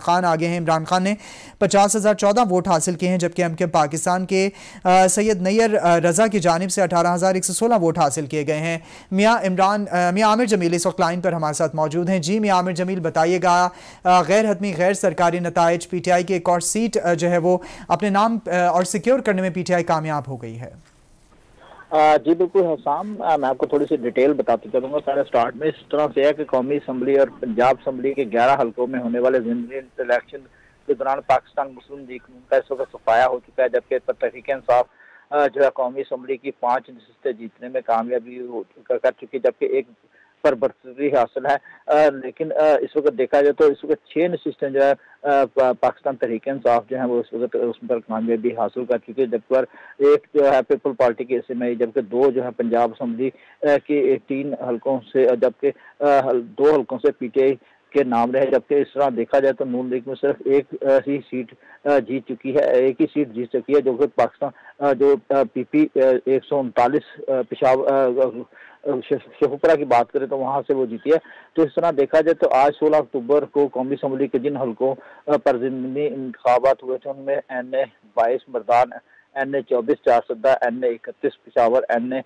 खान आगे हैं। इमरान खान ने 50,014 वोट हासिल किए हैं, जबकि एमक्यूएम पाकिस्तान के सैयद नैयर रजा की जानिब से 18,116 वोट हासिल किए गए हैं। मियाँ आमिर जमील इस वक्त लाइन पर हमारे साथ मौजूद हैं। जी मियाँ आमिर जमील, बताइएगा गैर हतमी गैर सरकारी नतायज, पीटीआई की एक और सीट जो है वो अपने नाम और सिक्योर करने में पीटीआई कामयाब हो गई है। जी बिल्कुल हसाम, मैं आपको थोड़ी सी डिटेल बताते चलूँगा। सारे स्टार्ट में इस तरह से है कि कौमी असम्बली और पंजाब असम्बली के 11 हल्कों में होने वाले जिमनी इलेक्शन के दौरान पाकिस्तान मुस्लिम लीग का इस वक्त सफाया हो चुका है, जबकि तहरीक इंसाफ जो है कौमी असम्बली की 5 नशस्तें जीतने में कामयाबी कर चुकी है, जबकि एक पर बरतरी हासिल है। लेकिन इस वक्त देखा जाए तो इस वक्त 6 नशस्तें जो है पाकिस्तान तहरीक इंसाफ जो है वो इस वक्त उस पर कामयाबी हासिल कर चुकी है, जबकि एक जो है पीपल पार्टी की इसमें, जबकि 2 जो है पंजाब असम्बली के 3 हल्कों से, जबकि 2 हल्कों से पीटीआई के नाम रहे। जबकि इस तरह देखा जाए तो नून लीग में सिर्फ एक ही सीट जीत चुकी है, जो कि पाकिस्तान जो पीपी 139 पेशावर शेखुपुरा की बात करें तो वहाँ से वो जीती है। तो इस तरह देखा जाए तो आज 16 अक्टूबर को कौमी असम्बली के जिन हल्कों पर ज़मीनी इंतखाबात हुए थे उनमें NA 22 Mardan, NA 24 Charsadda, NA 31 Peshawar, NA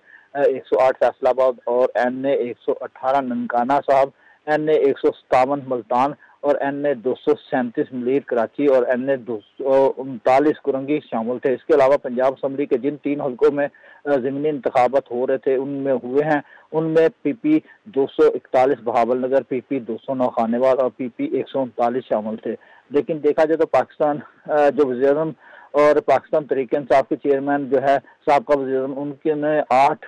108 Faisalabad और NA 118 ननकाना साहब, NA 157 मुल्तान और NA 237 मलीर कराची और NA 239 कुरंगी शामिल थे। इसके अलावा पंजाब असम्बली के जिन 3 हल्कों में ज़मीनी इंतखाबात हो रहे थे उनमें हुए हैं, उनमें PP 241 बहावल नगर, PP 209 खानेवाल और PP 139 शामिल थे। लेकिन देखा जाए तो पाकिस्तान जो वज़ीर-ए-आज़म और पाकिस्तान तहरीक-ए- इंसाफ के चेयरमैन जो है साबका वज़ीर-ए-आज़म, उनके ने 8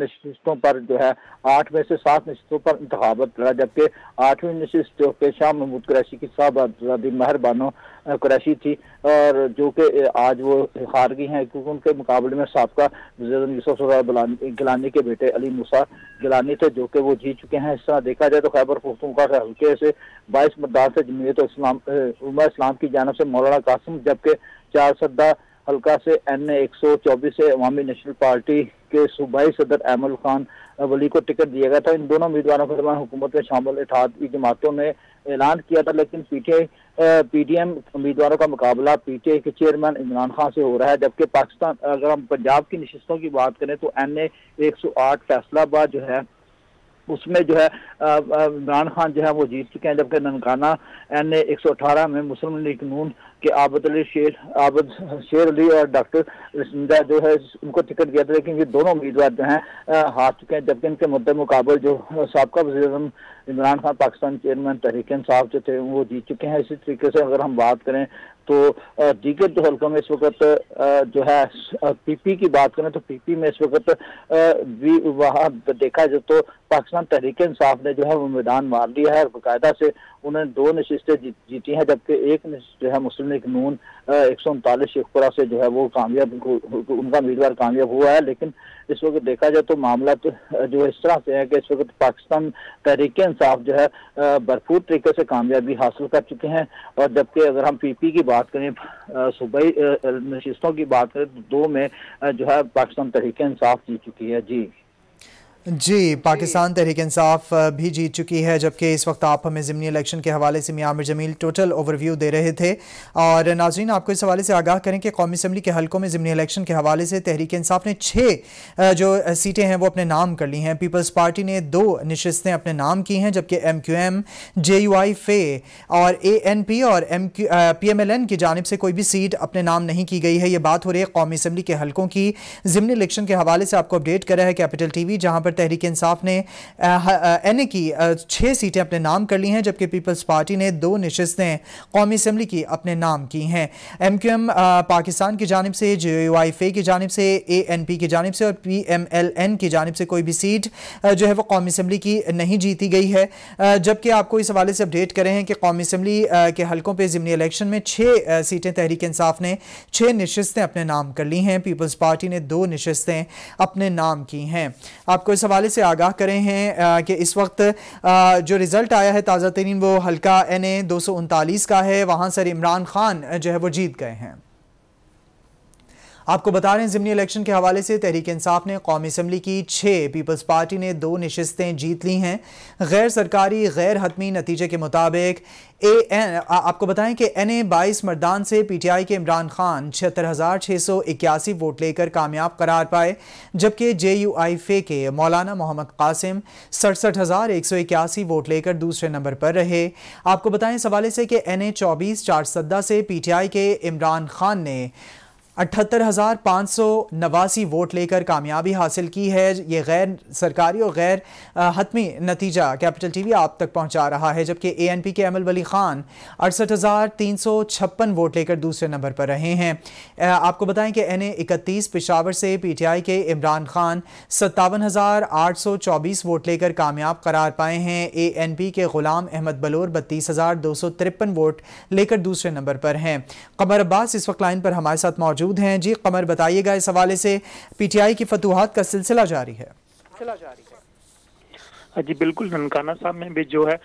नशस्तों पर जो है 8 में से 7 नशस्तों पर इंतखाबात लड़ा, जबकि 8वीं नशस्त जो कि शाह महमूद कुरैशी की साहबज़ादी मेहरबानो कुरैशी थी और जो कि आज वो हार गई हैं, क्योंकि उनके मुकाबले में साबका वज़ीर-ए-आज़म यूसुफ सरार गिलानी के बेटे अली मुसा गिलानी थे जो कि वो जीत चुके हैं। इस तरह देखा जाए तो खैबर पख्तूनख्वा के हल्के से 22 मतदान से जमीयत उलमा इस्लाम की जानिब से मौलाना कासिम, जबकि चारसदा हल्का से NA 124 से अवामी नेशनल पार्टी के सूबाई सदर ऐमल खान वली को टिकट दिया गया था। इन दोनों उम्मीदवारों के दरमियान हुकूमत में शामिल इत्तेहादी जमातों ने ऐलान किया था, लेकिन PDM उम्मीदवारों का मुकाबला PTI के चेयरमैन इमरान खान से हो रहा है। जबकि पाकिस्तान, अगर हम पंजाब की नशस्तों की बात करें तो NA 108 फैसलाबाद जो है उसमें जो है इमरान खान जो है वो जीत चुके हैं, जबकि ननकाना NA 118 में मुस्लिम लीग नून के आबद शेर अली और डॉक्टर सिंधा जो है उनको टिकट दिया था, लेकिन ये दोनों उम्मीदवार जो हैं हार चुके हैं। जबकि इनके मुकाबले जो साबका वज़ीर-ए-आज़म इमरान खान पाकिस्तान चेयरमैन तहरीक इंसाफ जो थे वो जीत चुके हैं। इसी तरीके से अगर हम बात करें तो दीगर जो हल्कों में इस वक्त जो है पीपी की बात करें तो पीपी में इस वक्त भी वहाँ देखा जाए तो पाकिस्तान तहरीक इंसाफ ने जो है वो मैदान मार लिया है और बाकायदा से उन्होंने 2 नशस्तें जीती हैं, जबकि एक जो है मुस्लिम लीग नून 139 शेखपुरा से जो है वो उनका उम्मीदवार कामयाब हुआ है। लेकिन इस वक्त देखा जाए तो मामला तो जो है इस तरह से है कि इस वक्त पाकिस्तान तहरीक इंसाफ जो है भरपूर तरीके से कामयाबी हासिल कर चुके हैं। और जबकि अगर हम पीपी की बात करें, सूबाई नशस्तों की बात करें तो 2 में जो है पाकिस्तान तहरीक इंसाफ जीत चुकी है। जी पाकिस्तान तहरीक इंसाफ भी जीत चुकी है, जबकि इस वक्त आप हमें ज़िमनी इलेक्शन के हवाले से मियां आमिर जमील टोटल ओवरव्यू दे रहे थे। और नाज़रीन आपको इस हवाले से आगाह करें कि कौमी असम्बली के हल्कों में ज़िमनी इलेक्शन के हवाले से तहरीक इंसाफ ने 6 जो सीटें हैं वो अपने नाम कर ली हैं। पीपल्स पार्टी ने 2 नशस्तें अपने नाम की हैं, जबकि MQM, JUI-F और ANP और PML-N की जानिब से कोई भी सीट अपने नाम नहीं की गई है। ये बात हो रही है कौमी असम्बली के हल्कों की। ज़िमनी इलेक्शन के हवाले से आपको अपडेट करा है कैपिटल TV, जहाँ पर तहरीक इंसाफ ने NA की 6 सीटें अपने नाम कर ली हैं, जबकि पीपल्स पार्टी ने 2 नशस्तें कौमी असम्बली की अपने नाम की हैं। MQM पाकिस्तान की जानिब से, JUI-F की जानिब से, ANP की जानिब से और PML-N की जानिब से कोई भी सीट जो है वो कौमी असम्बली की नहीं जीती गई है। जबकि आपको इस हवाले से अपडेट करें हैं कि कौमी असम्बली के हल्कों पर ज़िमनी इलेक्शन में 6 सीटें तहरीक इंसाफ ने 6 नशस्तें अपने नाम कर ली हैं। पीपल्स पार्टी ने 2 नशस्तें अपने नाम की हैं। आपको इस हवाले से आगाह करें हैं कि इस वक्त जो रिज़ल्ट आया है ताज़ा तरीन वो हल्का NA 239 का है, वहाँ सर इमरान खान जो है वो जीत गए हैं। आपको बता रहे हैं ज़िमनी इलेक्शन के हवाले से तहरीक इंसाफ ने कौमी असम्बली की 6, पीपल्स पार्टी ने 2 नशस्तें जीत ली हैं। गैर सरकारी गैर हतमी नतीजे के मुताबिक आपको बताएं कि NA 22 मर्दान से PTI के इमरान खान 76,681 वोट लेकर कामयाब करार पाए, जबकि JUI-F के मौलाना मोहम्मद कासिम 67,181 वोट लेकर दूसरे नंबर पर रहे। आपको बताएं इस हवाले से कि NA 24 चारसद्दा से PTI के इमरान खान ने 78,589 वोट लेकर कामयाबी हासिल की है। ये गैर सरकारी और गैर हतमी नतीजा कैपिटल TV आप तक पहुंचा रहा है, जबकि ANP के अमल वली खान 68,356 वोट लेकर दूसरे नंबर पर रहे हैं। आपको बताएं कि NA 31 पेशावर से PTI के इमरान खान 57,824 वोट लेकर कामयाब करार पाए हैं। ANP के गुलाम अहमद बलोर 32,253 वोट लेकर दूसरे नंबर पर हैं। कमर अब्बास इस वक्त लाइन पर हमारे साथ मौजूद हैं। जी कमर, बताइएगा इस हवाले से PTI की फतूहात का सिलसिला जारी है। जी बिल्कुल, ननकाना साहब में भी जो है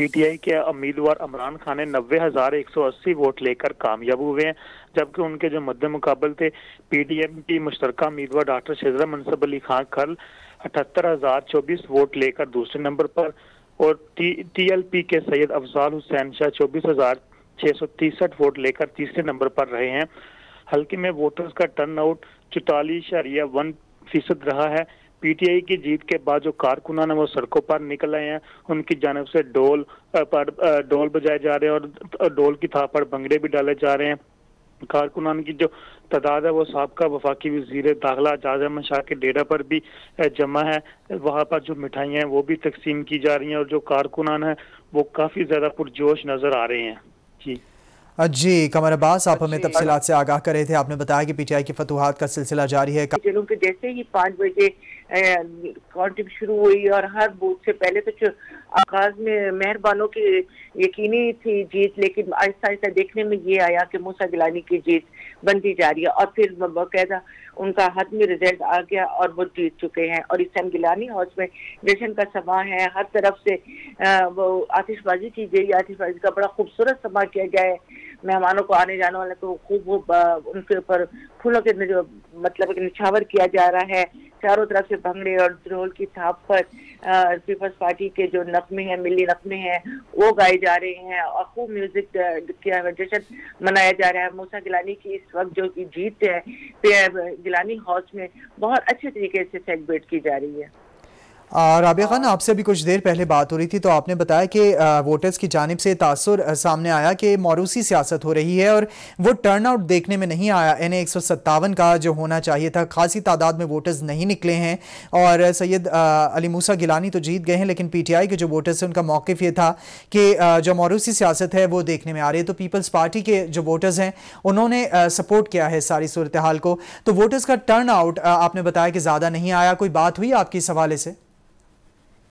PTI के उम्मीदवार इमरान खान ने 90,180 वोट लेकर कामयाब हुए हैं, जबकि उनके जो मद्दे मुकाबल थे PTI की मुश्तरका उम्मीदवार डॉक्टर सिद्रा मनसब अली खान खरल 78,024 वोट लेकर दूसरे नंबर पर और TLP के सैयद अफजाल हुसैन शाह 24,663 वोट लेकर तीसरे नंबर पर रहे हैं। हल्के में वोटर्स का टर्नआउट 44.1% रहा है। PTI की जीत के बाद जो कारकुनान हैं वो सड़कों पर निकल आए हैं, उनकी जानब से डोल बजाए जा रहे हैं और डोल की थाप पर भंगड़े भी डाले जा रहे हैं। कारकुनान की जो तादाद है वो साबका वफाकी वज़ीर दाखिला जाजम शाह के डेरा पर भी जमा है। वहाँ पर जो मिठाइयाँ हैं वो भी तकसीम की जा रही हैं और जो कारकुनान हैं वो काफ़ी ज़्यादा पुरजोश नज़र आ रहे हैं। जी जी कमर अब्बास, आप हमें तफसीलात से आगाह कर रहे थे। आपने बताया कि PTI की फतूहात का सिलसिला जारी है। के जैसे ही 5 बजे काउंटिंग शुरू हुई और हर बूथ से पहले तो आगाज में मेहरबानों की यकीनी थी जीत, लेकिन आहिस्ता आहिस्ता देखने में ये आया कि मूसा गिलानी की जीत बनती जा रही है और फिर बाकायदा उनका हतमी रिजल्ट आ गया और वो जीत चुके हैं। और इस टाइम गिलानी हाउस में जश्न का समा है, हर तरफ से वो आतिशबाजी की गई, आतिशबाजी का बड़ा खूबसूरत समा किया गया है। मेहमानों को आने जाने वाले को खूब उनके ऊपर फूलों के जो मतलब निछावर किया जा रहा है। चारों तरफ से भंगड़े और ढोल की थाप पर पीपल्स पार्टी के जो नकमे हैं, मिली नकमे हैं, वो गाए जा रहे हैं और खूब म्यूजिक किया जश्न मनाया जा रहा है। मूसा गिलानी की इस वक्त जो की जीत है गिलानी हाउस में बहुत अच्छे तरीके से सेलिब्रेट की जा रही है। राबिया खान, आपसे भी कुछ देर पहले बात हो रही थी तो आपने बताया कि वोटर्स की जानिब से तासुर सामने आया कि मौरूसी सियासत हो रही है और वो टर्नआउट देखने में नहीं आया। NA 157 का जो होना चाहिए था, खासी तादाद में वोटर्स नहीं निकले हैं और सैयद अली मूसा गिलानी तो जीत गए हैं, लेकिन PTI के जो वोटर्स हैं उनका मौक़िफ़ ये था कि जो मौरूसी सियासत है वो देखने में आ रही है। तो पीपल्स पार्टी के जो वोटर्स हैं उन्होंने सपोर्ट किया है सारी सूरत हाल को, तो वोटर्स का टर्नआउट आपने बताया कि ज़्यादा नहीं आया। कोई बात हुई आपकी इस हवाले से?